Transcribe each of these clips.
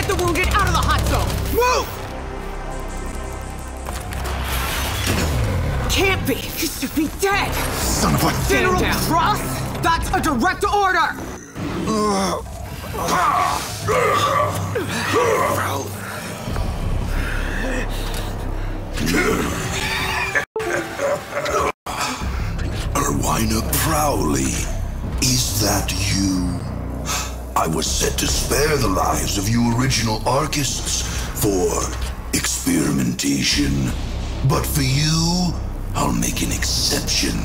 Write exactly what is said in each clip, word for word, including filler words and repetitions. Get the wounded out of the hot zone! Move! Can't be! He should be dead! Son of a... General Cross? That's a direct order! Irwina Prowley, is that you? I was set to spare the lives of you original archists for experimentation. But for you, I'll make an exception.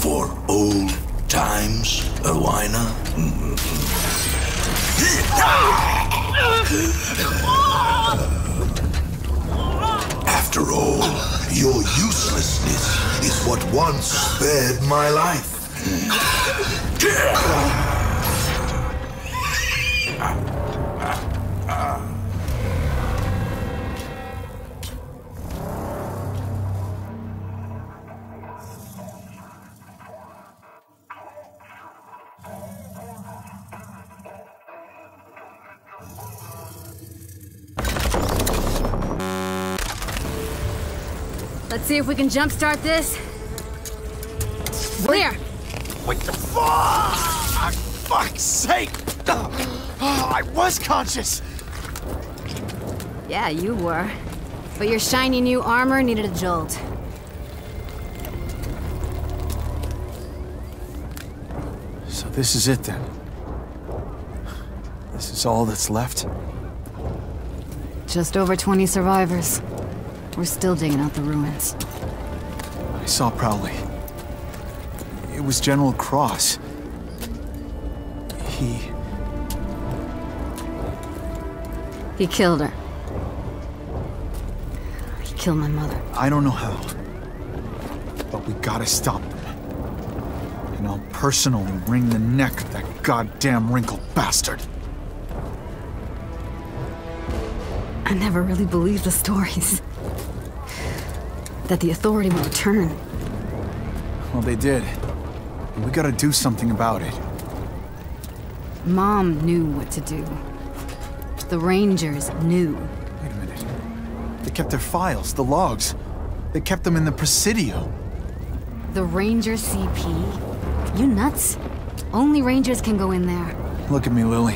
For old times, Irwina. After all, your uselessness is what once spared my life. Let's see if we can jumpstart this. Clear! What the fuck? For fuck's sake! Oh, I was conscious! Yeah, you were. But your shiny new armor needed a jolt. So this is it, then? This is all that's left? Just over twenty survivors. We're still digging out the ruins. I saw Prowley. It was General Cross. He... He killed her. He killed my mother. I don't know how, but we gotta stop them. And I'll personally wring the neck of that goddamn wrinkled bastard. I never really believed the stories. That the authority would return. Well, they did. And we gotta do something about it. Mom knew what to do. The Rangers knew. Wait a minute. They kept their files, the logs. They kept them in the Presidio. The Ranger C P? You nuts? Only Rangers can go in there. Look at me, Lily.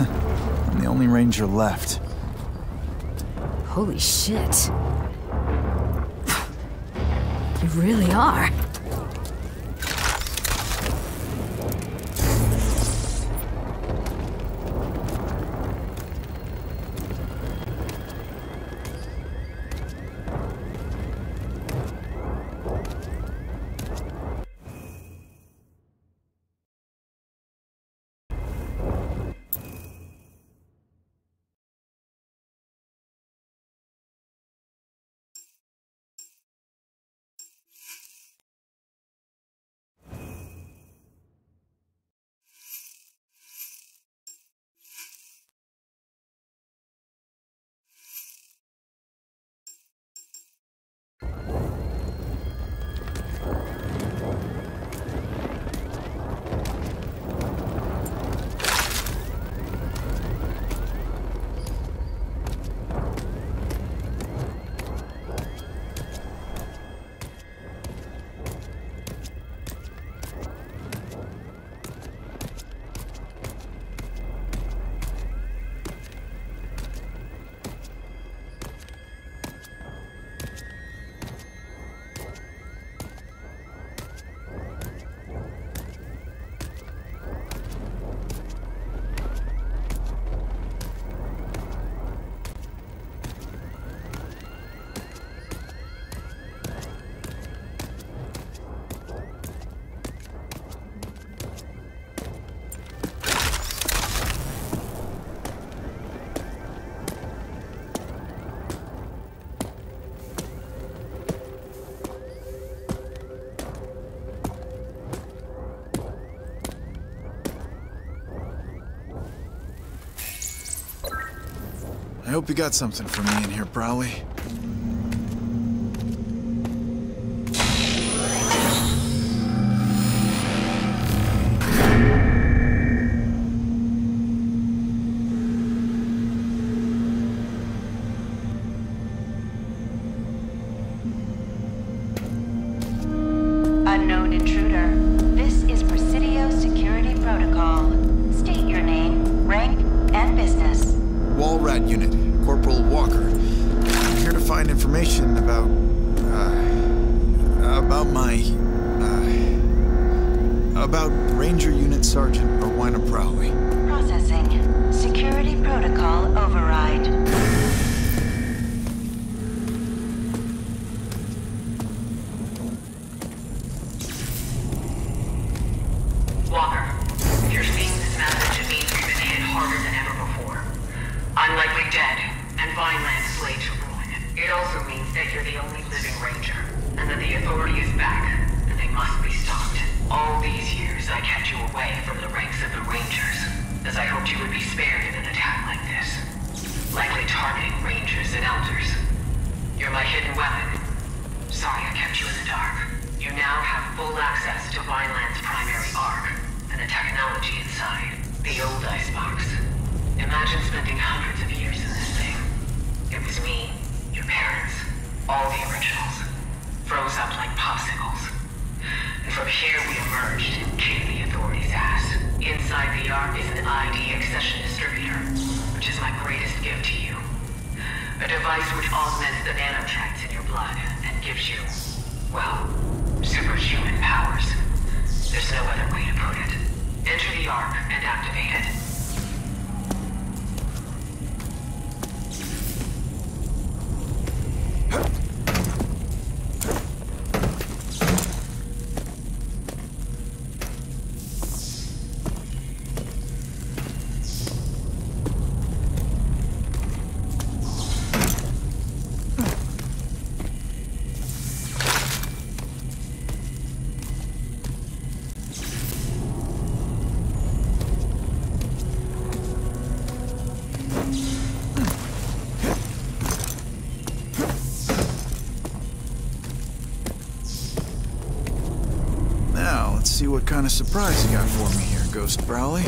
I'm the only Ranger left. Holy shit. You really are. I hope you got something for me in here, Prowley. rat unit, Corporal Walker. I'm here to find information about, uh, about my, uh, about Ranger Unit Sergeant Irwina Prowley. Processing. Security protocol override. See what kind of surprise you got for me here, Ghost Prowley.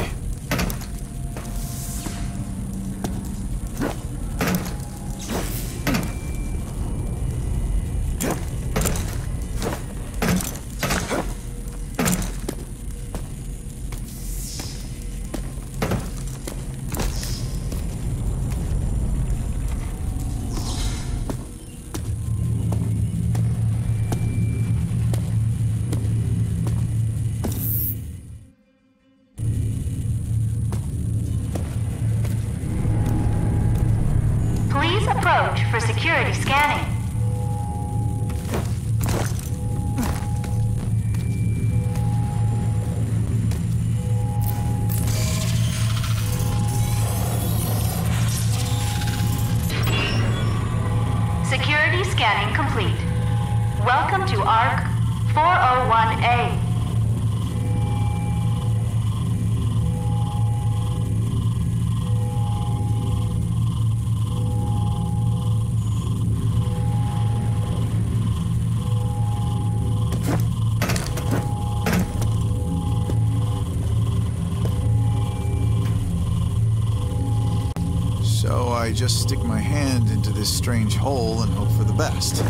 I just stick my hand into this strange hole and hope for the best.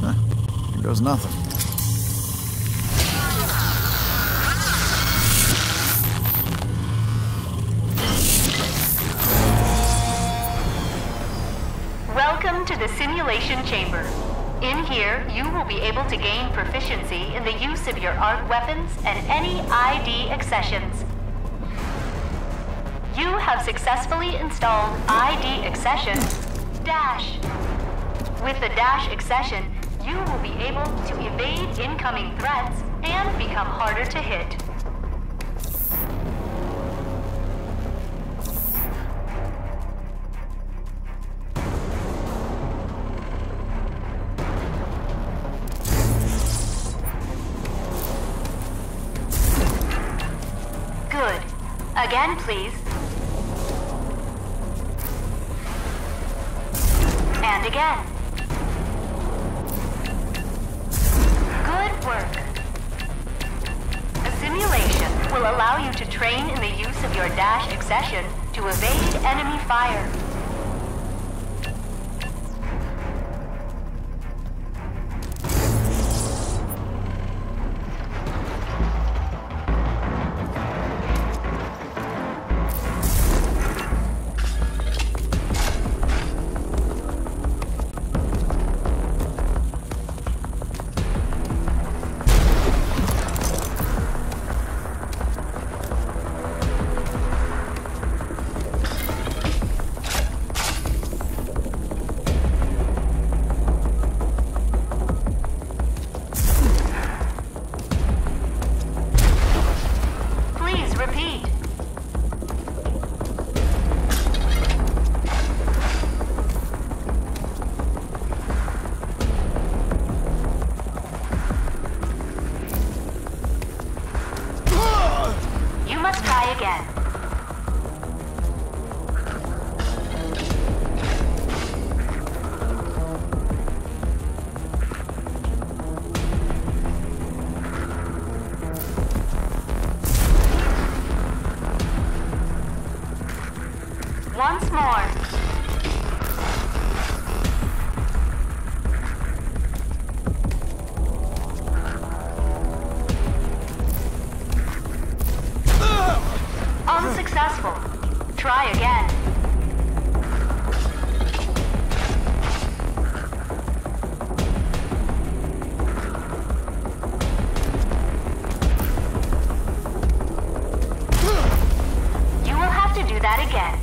Huh. Here goes nothing. Welcome to the simulation chamber. In here, you will be able to gain proficiency in the use of your arc weapons and any I D accessions. You have successfully installed I D accession, Dash. With the Dash accession, you will be able to evade incoming threats and become harder to hit. Good. Again, please. Again. Good work. A simulation will allow you to train in the use of your dash accession to evade enemy fire. once more. Unsuccessful. Try again. You will have to do that again.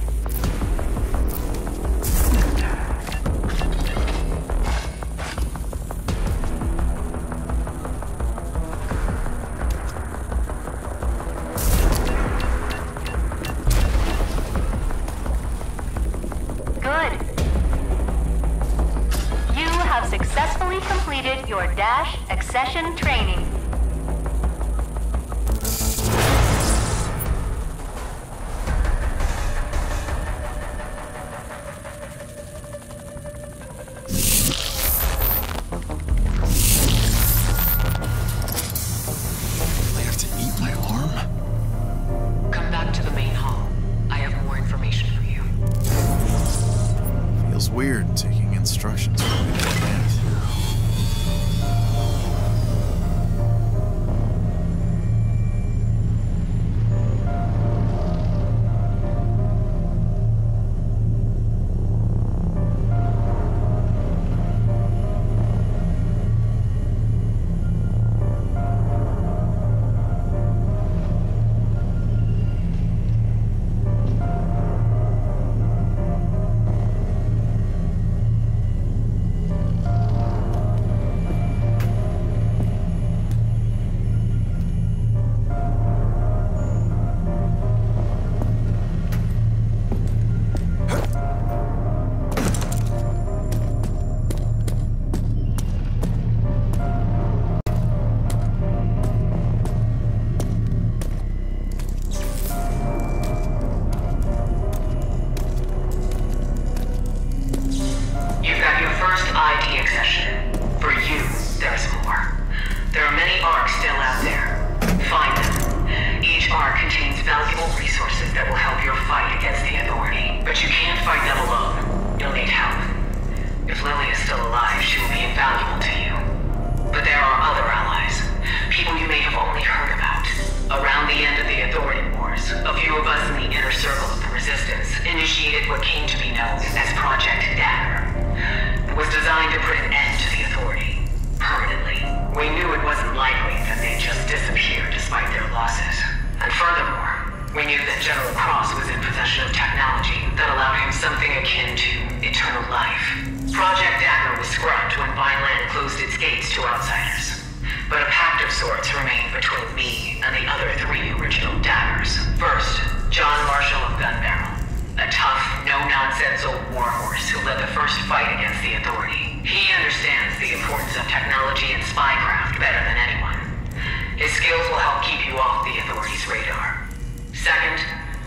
Accession training.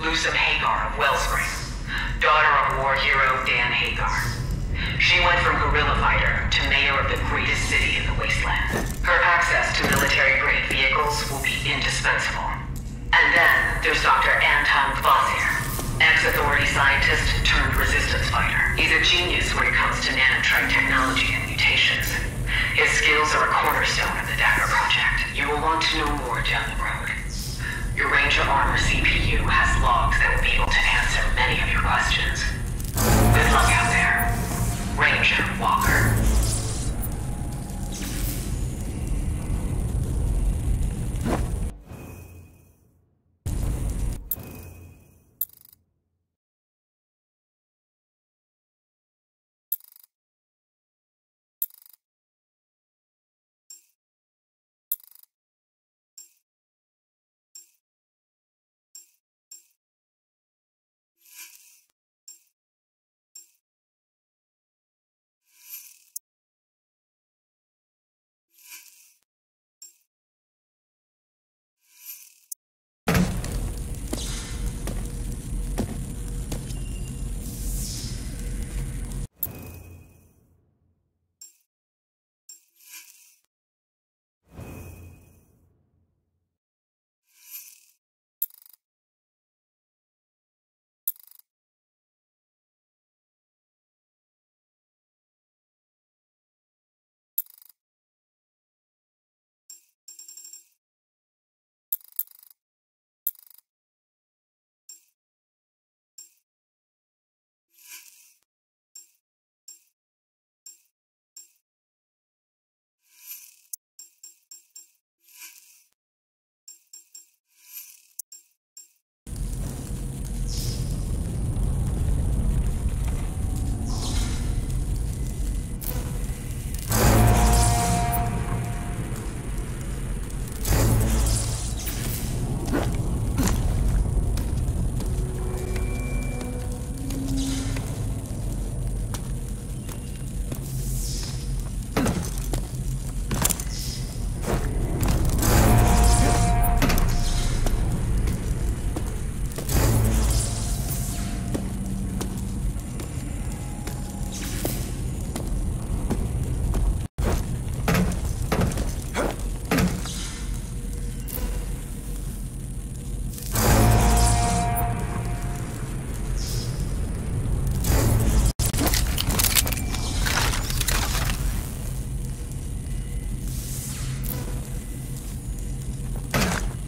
Loosum Hagar of Wellspring, daughter of war hero Dan Hagar. She went from guerrilla fighter to mayor of the greatest city in the wasteland. Her access to military-grade vehicles will be indispensable. And then there's Doctor Anton Fossier, ex-authority scientist turned resistance fighter. He's a genius when it comes to nanotrite technology and mutations. His skills are a cornerstone of the Dagger Project. You will want to know more down the road. Your Ranger Armor C P U has logs that will be able to answer many of your questions. Good luck out there, Ranger Walker.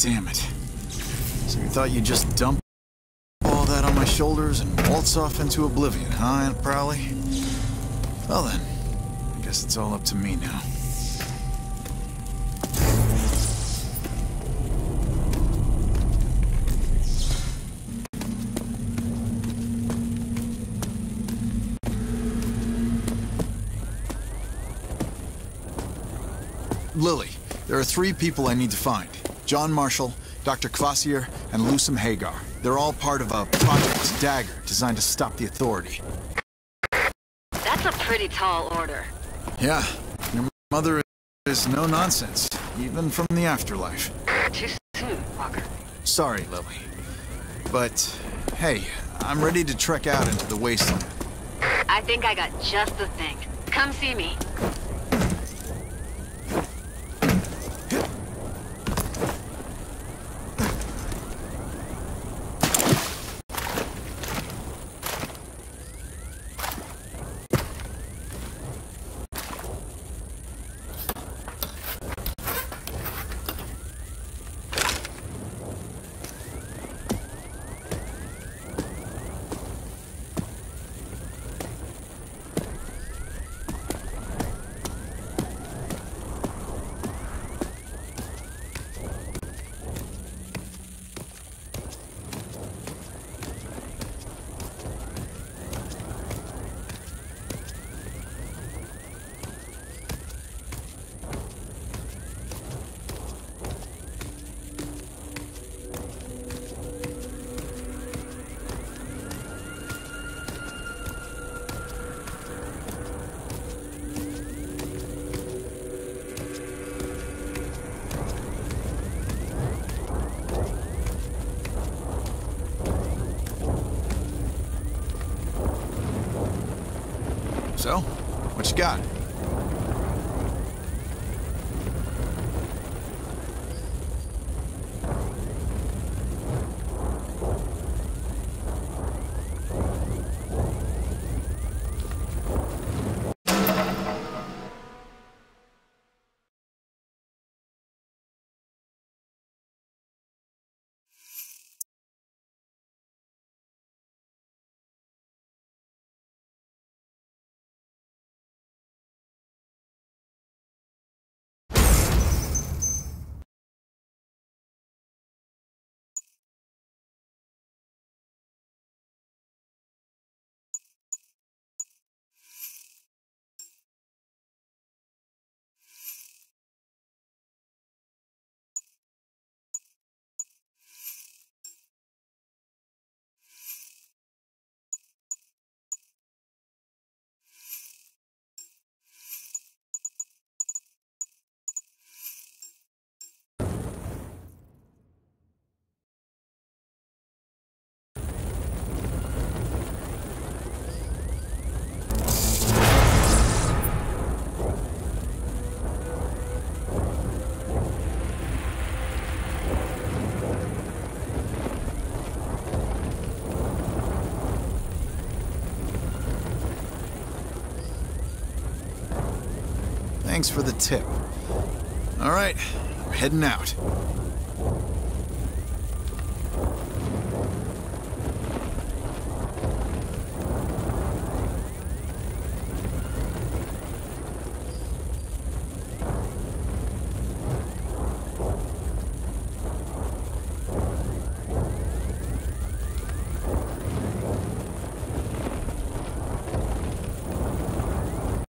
Damn it. So you thought you'd just dump all that on my shoulders and waltz off into oblivion, huh, Aunt Prowley? Well then, I guess it's all up to me now. Lily, there are three people I need to find. John Marshall, Doctor Kvasir, and Loosum Hagar. They're all part of a Project Dagger designed to stop the Authority. That's a pretty tall order. Yeah. Your mother is no nonsense, even from the afterlife. Too soon, Walker. Sorry, Lily. But, hey, I'm ready to trek out into the wasteland. I think I got just the thing. Come see me. So, what you got? Thanks for the tip. All right, I'm heading out.